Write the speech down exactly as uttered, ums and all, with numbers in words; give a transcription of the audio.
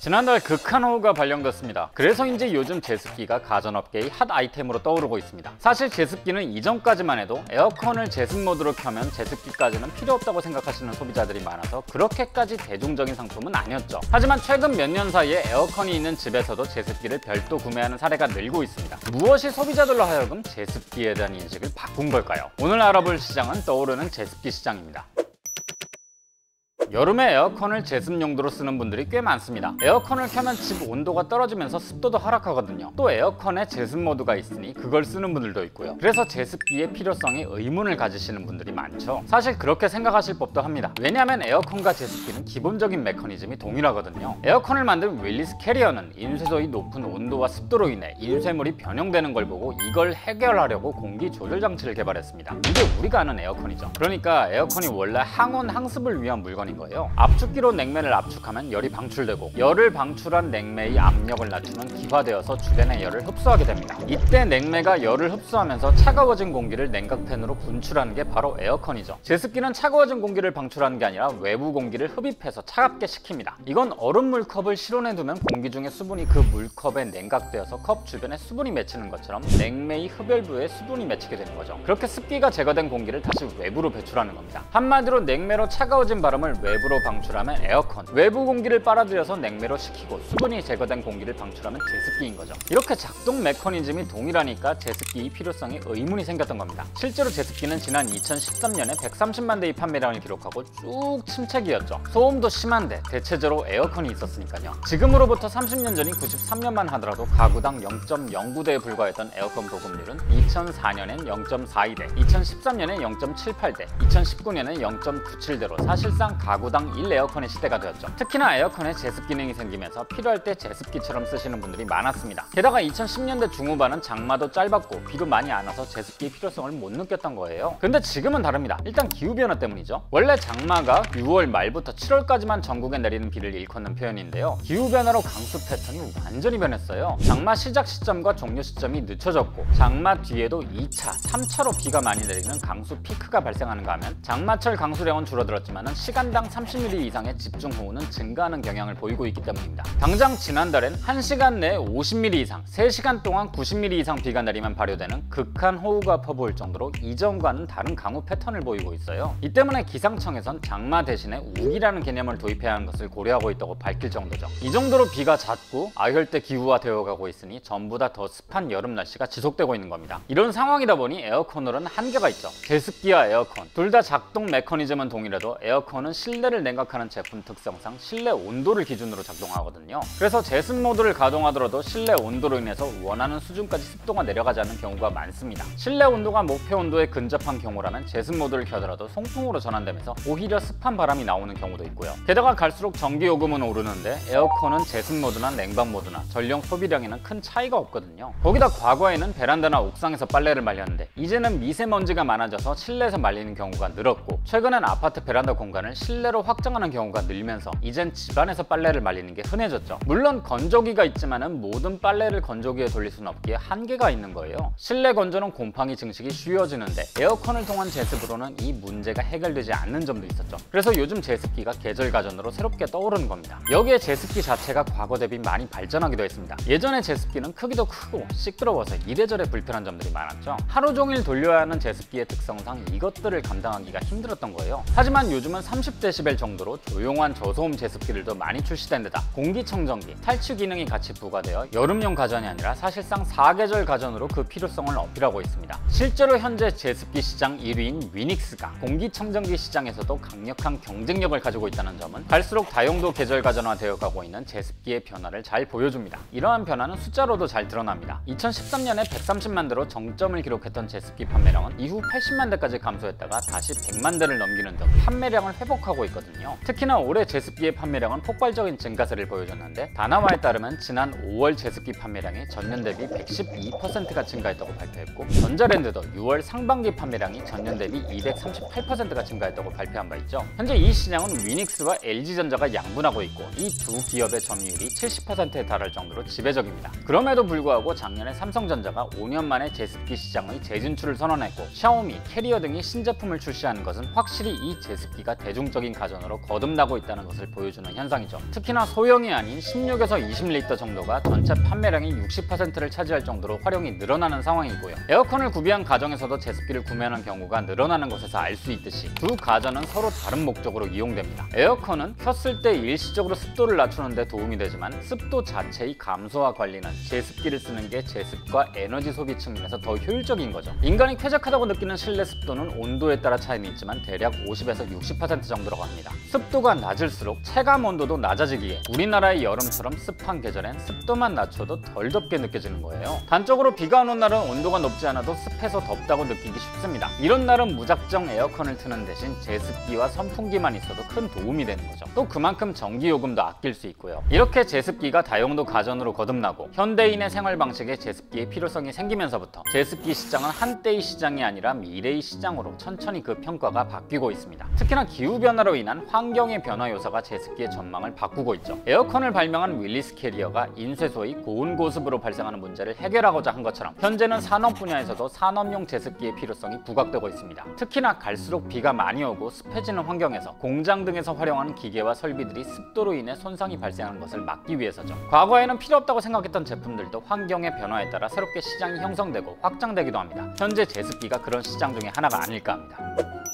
지난달 극한호우가 발령됐습니다. 그래서인지 요즘 제습기가 가전업계의 핫 아이템으로 떠오르고 있습니다. 사실 제습기는 이전까지만 해도 에어컨을 제습 모드로 켜면 제습기까지는 필요 없다고 생각하시는 소비자들이 많아서 그렇게까지 대중적인 상품은 아니었죠. 하지만 최근 몇 년 사이에 에어컨이 있는 집에서도 제습기를 별도 구매하는 사례가 늘고 있습니다. 무엇이 소비자들로 하여금 제습기에 대한 인식을 바꾼 걸까요? 오늘 알아볼 시장은 떠오르는 제습기 시장입니다. 여름에 에어컨을 제습 용도로 쓰는 분들이 꽤 많습니다. 에어컨을 켜면 집 온도가 떨어지면서 습도도 하락하거든요. 또 에어컨에 제습 모드가 있으니 그걸 쓰는 분들도 있고요. 그래서 제습기의 필요성에 의문을 가지시는 분들이 많죠. 사실 그렇게 생각하실 법도 합니다. 왜냐하면 에어컨과 제습기는 기본적인 메커니즘이 동일하거든요. 에어컨을 만든 윌리스 캐리어는 인쇄소의 높은 온도와 습도로 인해 인쇄물이 변형되는 걸 보고 이걸 해결하려고 공기 조절 장치를 개발했습니다. 이게 우리가 아는 에어컨이죠. 그러니까 에어컨이 원래 항온 항습을 위한 물건인 거예요. 압축기로 냉매를 압축하면 열이 방출되고, 열을 방출한 냉매의 압력을 낮추면 기화되어서 주변의 열을 흡수하게 됩니다. 이때 냉매가 열을 흡수하면서 차가워진 공기를 냉각팬으로 분출하는 게 바로 에어컨이죠. 제습기는 차가워진 공기를 방출하는 게 아니라 외부 공기를 흡입해서 차갑게 식힙니다. 이건 얼음 물컵을 실온에 두면 공기 중에 수분이 그 물컵에 냉각되어서 컵 주변에 수분이 맺히는 것처럼 냉매의 흡열부에 수분이 맺히게 되는 거죠. 그렇게 습기가 제거된 공기를 다시 외부로 배출하는 겁니다. 한마디로 냉매로 차가워진 바람을 외부로 방출하면 에어컨, 외부 공기를 빨아들여서 냉매로 식히고 수분이 제거된 공기를 방출하면 제습기인 거죠. 이렇게 작동 메커니즘이 동일하니까 제습기의 필요성에 의문이 생겼던 겁니다. 실제로 제습기는 지난 이천십삼 년에 백삼십만 대의 판매량을 기록하고 쭉 침체기였죠. 소음도 심한데 대체적으로 에어컨이 있었으니까요. 지금으로부터 삼십 년 전인 구십삼 년만 하더라도 가구당 영 점 영구 대에 불과했던 에어컨 보급률은 이천사 년엔 영 점 사이 대, 이천십삼 년엔 영 점 칠팔 대, 이천십구 년엔 영 점 구칠 대로 사실상 가구당 일 에어컨의 시대가 되었죠. 특히나 에어컨에 제습 기능이 생기면서 필요할 때 제습기처럼 쓰시는 분들이 많았습니다. 게다가 이천십 년대 중후반은 장마도 짧았고 비도 많이 안 와서 제습기의 필요성을 못 느꼈던 거예요. 근데 지금은 다릅니다. 일단 기후변화 때문이죠. 원래 장마가 유월 말부터 칠월까지만 전국에 내리는 비를 일컫는 표현인데요. 기후변화로 강수 패턴이 완전히 변했어요. 장마 시작 시점과 종료 시점이 늦춰졌고, 장마 뒤에도 이 차, 삼 차로 비가 많이 내리는 강수 피크가 발생하는가 하면 장마철 강수량은 줄어들었지만 시간 당 삼십 밀리미터 이상의 집중호우는 증가하는 경향을 보이고 있기 때문입니다. 당장 지난달엔 한 시간 내에 오십 밀리미터 이상, 세 시간 동안 구십 밀리미터 이상 비가 내리면 발효되는 극한호우가 퍼부을 정도로 이전과는 다른 강우 패턴을 보이고 있어요. 이 때문에 기상청에선 장마 대신에 우기라는 개념을 도입해야 하는 것을 고려하고 있다고 밝힐 정도죠. 이 정도로 비가 잦고 아열대 기후화 되어가고 있으니 전부 다 더 습한 여름 날씨가 지속되고 있는 겁니다. 이런 상황이다 보니 에어컨으로는 한계가 있죠. 제습기와 에어컨, 둘 다 작동 메커니즘은 동일해도 에어컨은 실내를 냉각하는 제품 특성상 실내 온도를 기준으로 작동하거든요. 그래서 제습 모드를 가동하더라도 실내 온도로 인해서 원하는 수준까지 습도가 내려가지 않는 경우가 많습니다. 실내 온도가 목표 온도에 근접한 경우라면 제습 모드를 켜더라도 송풍으로 전환되면서 오히려 습한 바람이 나오는 경우도 있고요. 게다가 갈수록 전기요금은 오르는데 에어컨은 제습 모드나 냉방 모드나 전력 소비량에는 큰 차이가 없거든요. 거기다 과거에는 베란다나 옥상에서 빨래를 말렸는데 이제는 미세먼지가 많아져서 실내에서 말리는 경우가 늘었고, 최근엔 아파트 베란다 공간을 실내로 확장하는 경우가 늘면서 이젠 집안에서 빨래를 말리는 게 흔해졌죠. 물론 건조기가 있지만은 모든 빨래를 건조기에 돌릴 수는 없기에 한계가 있는 거예요. 실내 건조는 곰팡이 증식이 쉬워지는데 에어컨을 통한 제습으로는 이 문제가 해결되지 않는 점도 있었죠. 그래서 요즘 제습기가 계절 가전으로 새롭게 떠오르는 겁니다. 여기에 제습기 자체가 과거 대비 많이 발전하기도 했습니다. 예전에 제습기는 크기도 크고 시끄러워서 이래저래 불편한 점들이 많았죠. 하루 종일 돌려야 하는 제습기의 특성상 이것들을 감당하기가 힘들었던 거예요. 하지만 요즘은 삼십 데시벨 정도로 조용한 저소음 제습기를 더 많이 출시된 데다 공기청정기, 탈취 기능이 같이 부과되어 여름용 가전이 아니라 사실상 사계절 가전으로 그 필요성을 어필하고 있습니다. 실제로 현재 제습기 시장 일 위인 위닉스가 공기청정기 시장에서도 강력한 경쟁력을 가지고 있다는 점은 갈수록 다용도 계절 가전화되어 가고 있는 제습기의 변화를 잘 보여줍니다. 이러한 변화는 숫자로도 잘 드러납니다. 이천십삼 년에 백삼십만 대로 정점을 기록했던 제습기 판매량은 이후 팔십만 대까지 감소했다가 다시 백만 대를 넘기는 등 판매량을 회복하고 있거든요. 특히나 올해 제습기의 판매량은 폭발적인 증가세를 보여줬는데, 다나와에 따르면 지난 오월 제습기 판매량이 전년 대비 백십이 퍼센트가 증가했다고 발표했고, 전자랜드도 유월 상반기 판매량이 전년 대비 이백삼십팔 퍼센트가 증가했다고 발표한 바 있죠. 현재 이 시장은 위닉스와 엘지전자가 양분하고 있고 이 두 기업의 점유율이 칠십 퍼센트에 달할 정도로 지배적입니다. 그럼에도 불구하고 작년에 삼성전자가 오 년 만에 제습기 시장의 재진출을 선언했고, 샤오미, 캐리어 등이 신제품을 출시하는 것은 확실히 이 제습기가 대중적인 전기적인 가전으로 거듭나고 있다는 것을 보여주는 현상이죠. 특히나 소형이 아닌 십육에서 이십 리터 정도가 전체 판매량의 육십 퍼센트를 차지할 정도로 활용이 늘어나는 상황이고요. 에어컨을 구비한 가정에서도 제습기를 구매하는 경우가 늘어나는 것에서 알 수 있듯이 두 가전은 서로 다른 목적으로 이용됩니다. 에어컨은 켰을 때 일시적으로 습도를 낮추는 데 도움이 되지만 습도 자체의 감소와 관리는 제습기를 쓰는 게 제습과 에너지 소비 측면에서 더 효율적인 거죠. 인간이 쾌적하다고 느끼는 실내 습도는 온도에 따라 차이는 있지만 대략 오십에서 육십 퍼센트 정도라고 합니다. 습도가 낮을수록 체감 온도도 낮아지기에 우리나라의 여름처럼 습한 계절엔 습도만 낮춰도 덜 덥게 느껴지는 거예요. 단적으로 비가 안 온 날은 온도가 높지 않아도 습해서 덥다고 느끼기 쉽습니다. 이런 날은 무작정 에어컨을 트는 대신 제습기와 선풍기만 있어도 큰 도움이 되는 거죠. 또 그만큼 전기요금도 아낄 수 있고요. 이렇게 제습기가 다용도 가전으로 거듭나고 현대인의 생활 방식에 제습기의 필요성이 생기면서부터 제습기 시장은 한때의 시장이 아니라 미래의 시장으로 천천히 그 평가가 바뀌고 있습니다. 특히나 기후변화로 인한 환경의 변화 요소가 제습기의 전망을 바꾸고 있죠. 에어컨을 발명한 윌리스 캐리어가 인쇄소의 고온 고습으로 발생하는 문제를 해결하고자 한 것처럼 현재는 산업 분야에서도 산업용 제습기의 필요성이 부각되고 있습니다. 특히나 갈수록 비가 많이 오고 습해지는 환경에서 공장 등에서 활용하는 기계와 설비들이 습도로 인해 손상이 발생하는 것을 막기 위해서죠. 과거에는 필요 없다고 생각했던 제품들도 환경의 변화에 따라 새롭게 시장이 형성되고 확장되기도 합니다. 현재 제습기가 그런 시장 중에 하나가 아닐까 합니다.